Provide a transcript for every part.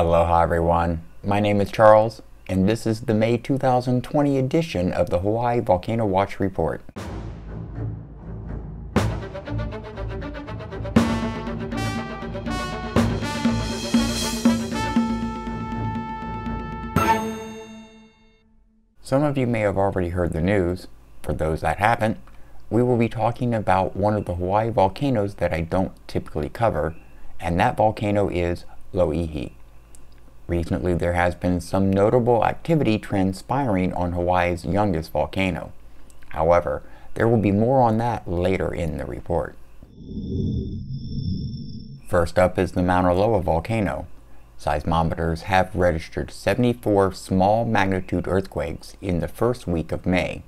Aloha everyone, my name is Charles, and this is the May 2020 edition of the Hawaii Volcano Watch Report. Some of you may have already heard the news. For those that haven't, we will be talking about one of the Hawaii volcanoes that I don't typically cover, and that volcano is Lōʻihi. Recently, there has been some notable activity transpiring on Hawaii's youngest volcano. However, there will be more on that later in the report. First up is the Mauna Loa volcano. Seismometers have registered 74 small magnitude earthquakes in the first week of May.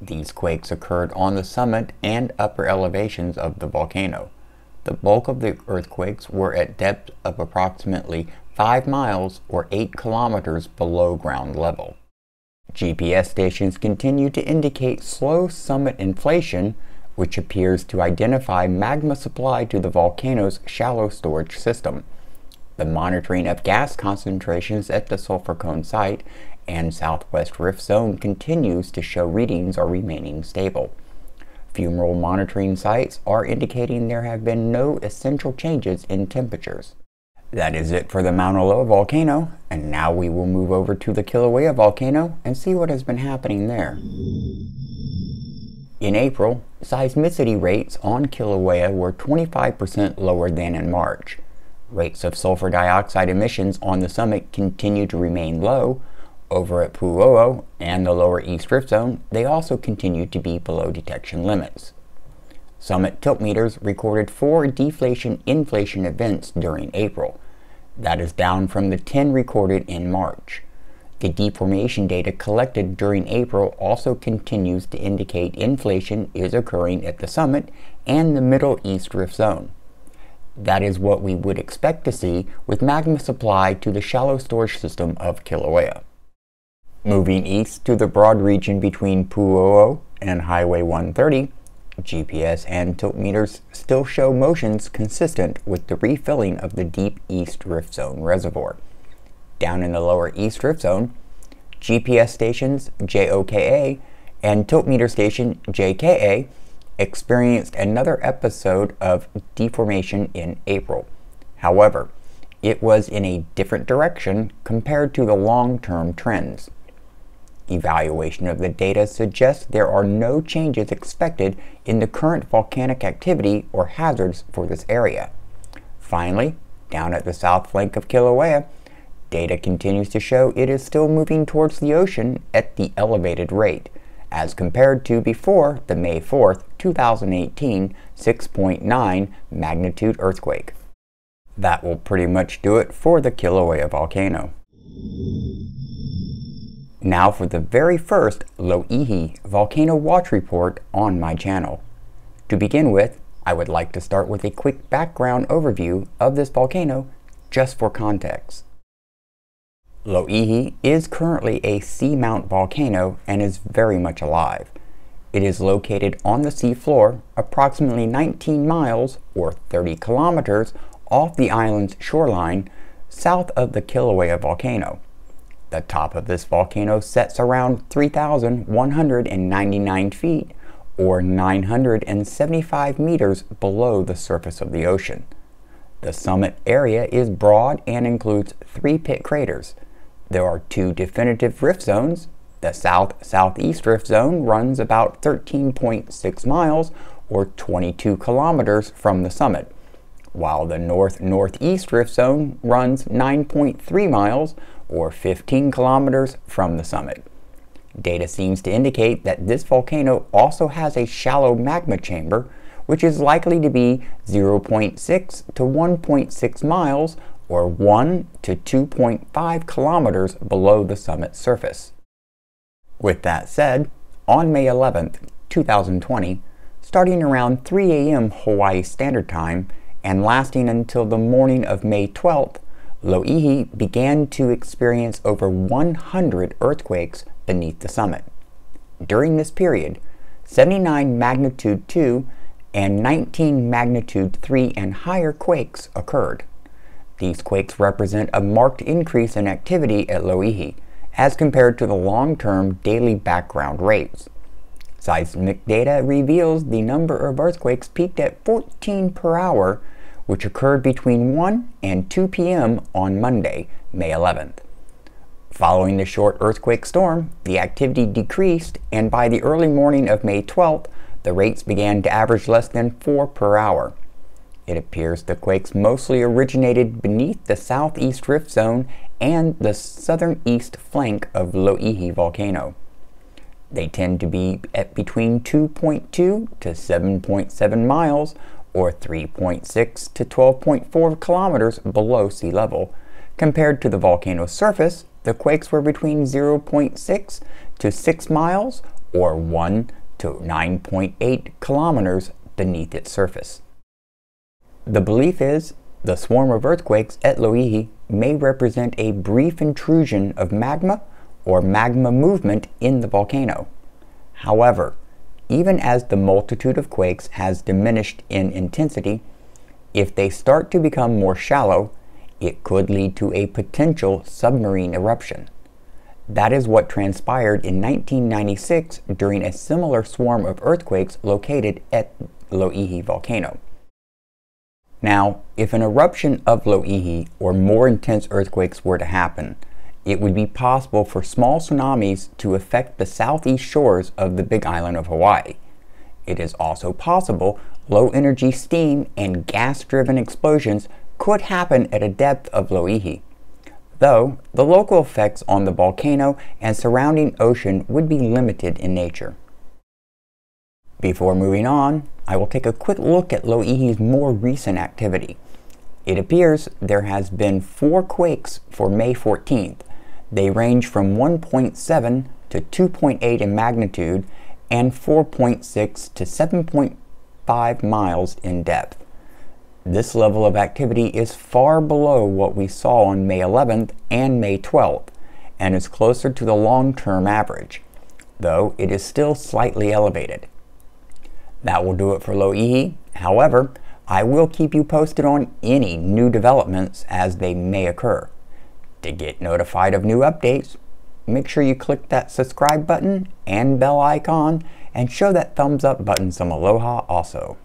These quakes occurred on the summit and upper elevations of the volcano. The bulk of the earthquakes were at depths of approximately 5 miles or 8 kilometers below ground level. GPS stations continue to indicate slow summit inflation, which appears to identify magma supply to the volcano's shallow storage system. The monitoring of gas concentrations at the sulfur cone site and southwest rift zone continues to show readings are remaining stable. Fumarole monitoring sites are indicating there have been no essential changes in temperatures. That is it for the Mauna Loa volcano, and now we will move over to the Kilauea volcano and see what has been happening there. In April, seismicity rates on Kilauea were 25% lower than in March. Rates of sulfur dioxide emissions on the summit continue to remain low. Over at Puʻu ʻŌʻō and the Lower East Rift Zone, they also continue to be below detection limits. Summit tiltmeters recorded 4 deflation-inflation events during April. That is down from the 10 recorded in March. The deformation data collected during April also continues to indicate inflation is occurring at the summit and the Middle East Rift Zone. That is what we would expect to see with magma supply to the shallow storage system of Kilauea. Moving east to the broad region between Puʻu ʻŌʻō and Highway 130, GPS and tiltmeters still show motions consistent with the refilling of the Deep East Rift Zone reservoir. Down in the Lower East Rift Zone, GPS stations JOKA and tiltmeter station JKA experienced another episode of deformation in April. However, it was in a different direction compared to the long-term trends. Evaluation of the data suggests there are no changes expected in the current volcanic activity or hazards for this area. Finally, down at the south flank of Kilauea, data continues to show it is still moving towards the ocean at the elevated rate, as compared to before the May 4, 2018 6.9 magnitude earthquake. That will pretty much do it for the Kilauea volcano. Now for the very first Lōʻihi Volcano Watch Report on my channel. To begin with, I would like to start with a quick background overview of this volcano, just for context. Lōʻihi is currently a seamount volcano and is very much alive. It is located on the seafloor, approximately 19 miles or 30 kilometers off the island's shoreline, south of the Kilauea volcano. The top of this volcano sets around 3,199 feet or 975 meters below the surface of the ocean. The summit area is broad and includes 3 pit craters. There are 2 definitive rift zones. The south-southeast rift zone runs about 13.6 miles or 22 kilometers from the summit, while the north-northeast rift zone runs 9.3 miles or 15 kilometers from the summit. Data seems to indicate that this volcano also has a shallow magma chamber, which is likely to be 0.6 to 1.6 miles or 1 to 2.5 kilometers below the summit surface. With that said, on May 11, 2020, starting around 3 a.m. Hawaii Standard Time and lasting until the morning of May 12th, Lōʻihi began to experience over 100 earthquakes beneath the summit. During this period, 79 magnitude 2 and 19 magnitude 3 and higher quakes occurred. These quakes represent a marked increase in activity at Lōʻihi, as compared to the long-term daily background rates. Seismic data reveals the number of earthquakes peaked at 14 per hour, which occurred between 1 and 2 p.m. on Monday, May 11th. Following the short earthquake storm, the activity decreased, and by the early morning of May 12th, the rates began to average less than 4 per hour. It appears the quakes mostly originated beneath the southeast rift zone and the southern east flank of Lōʻihi volcano. They tend to be at between 2.2 to 7.7 miles, or 3.6 to 12.4 kilometers below sea level. Compared to the volcano's surface, the quakes were between 0.6 to 6 miles, or 1 to 9.8 kilometers beneath its surface. The belief is the swarm of earthquakes at Lōʻihi may represent a brief intrusion of magma or magma movement in the volcano. However, even as the multitude of quakes has diminished in intensity, if they start to become more shallow, it could lead to a potential submarine eruption. That is what transpired in 1996 during a similar swarm of earthquakes located at Lōʻihi volcano. Now, if an eruption of Lōʻihi or more intense earthquakes were to happen, it would be possible for small tsunamis to affect the southeast shores of the Big Island of Hawaii. It is also possible low-energy steam and gas-driven explosions could happen at a depth of Lōʻihi, though the local effects on the volcano and surrounding ocean would be limited in nature. Before moving on, I will take a quick look at Lōʻihi's more recent activity. It appears there has been 4 quakes for May 14th. They range from 1.7 to 2.8 in magnitude and 4.6 to 7.5 miles in depth. This level of activity is far below what we saw on May 11th and May 12th, and is closer to the long-term average, though it is still slightly elevated. That will do it for Lōʻihi. However, I will keep you posted on any new developments as they may occur. To get notified of new updates, make sure you click that subscribe button and bell icon, and show that thumbs up button some aloha also.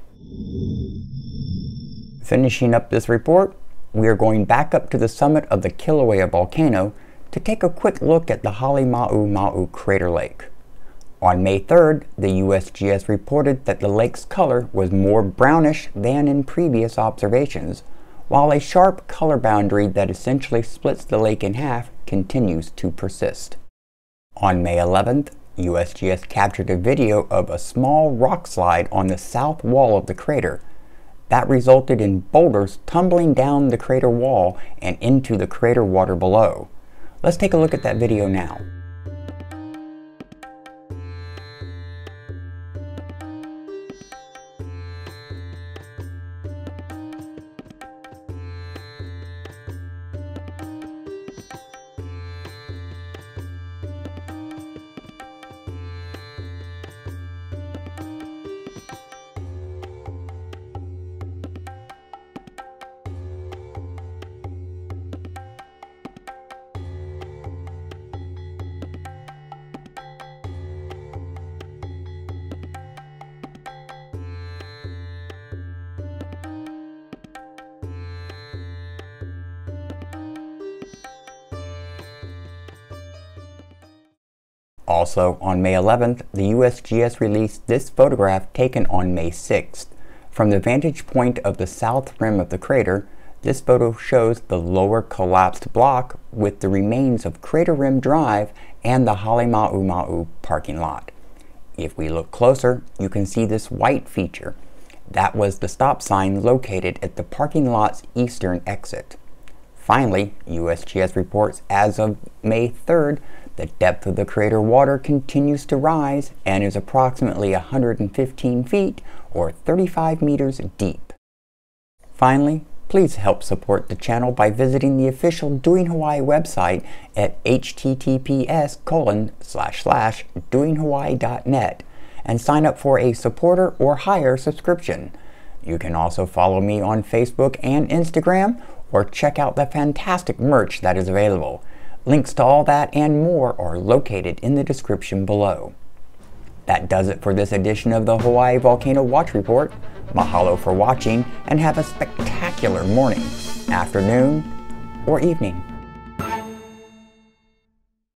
Finishing up this report, we are going back up to the summit of the Kilauea volcano to take a quick look at the Halema'uma'u crater lake. On May 3rd, the USGS reported that the lake's color was more brownish than in previous observations, while a sharp color boundary that essentially splits the lake in half continues to persist. On May 11th, USGS captured a video of a small rock slide on the south wall of the crater. That resulted in boulders tumbling down the crater wall and into the crater water below. Let's take a look at that video now. Also, on May 11th, the USGS released this photograph taken on May 6th. From the vantage point of the south rim of the crater, this photo shows the lower collapsed block with the remains of Crater Rim Drive and the Halema'uma'u parking lot. If we look closer, you can see this white feature. That was the stop sign located at the parking lot's eastern exit. Finally, USGS reports as of May 3rd, the depth of the crater water continues to rise and is approximately 115 feet or 35 meters deep. Finally, please help support the channel by visiting the official Doing Hawaii website at https://doinghawaii.net and sign up for a supporter or higher subscription. You can also follow me on Facebook and Instagram, or check out the fantastic merch that is available. Links to all that and more are located in the description below. That does it for this edition of the Hawaii Volcano Watch Report. Mahalo for watching and have a spectacular morning, afternoon, or evening.